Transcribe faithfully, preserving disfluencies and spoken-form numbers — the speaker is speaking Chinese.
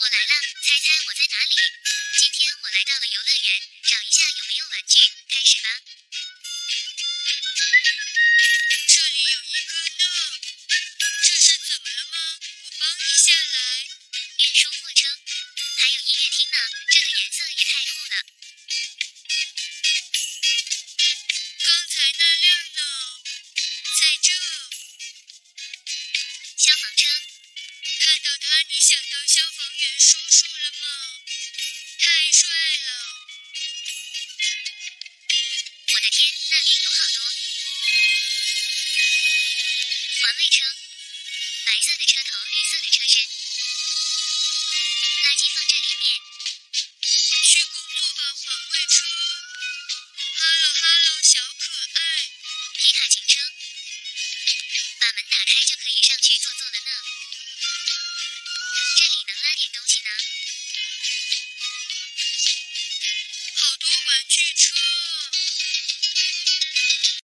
我来了，猜猜我在哪里？今天我来到了游乐园，找一下有没有玩具，开始吧。这里有一个呢，这是怎么了吗？我帮你下来。运输货车，还有音乐厅呢，这个颜色也太酷了。刚才那辆呢，在这。消防车，看到它你想到消防员叔叔了吗？太帅了！我的天，那里有好多。环卫车，白色的车头，绿色的车身。垃圾放这里面。去工作吧，环卫车。哈喽哈喽，小可爱。皮卡警车，把门打开就可以上去坐坐了呢。这里能拉点东西呢。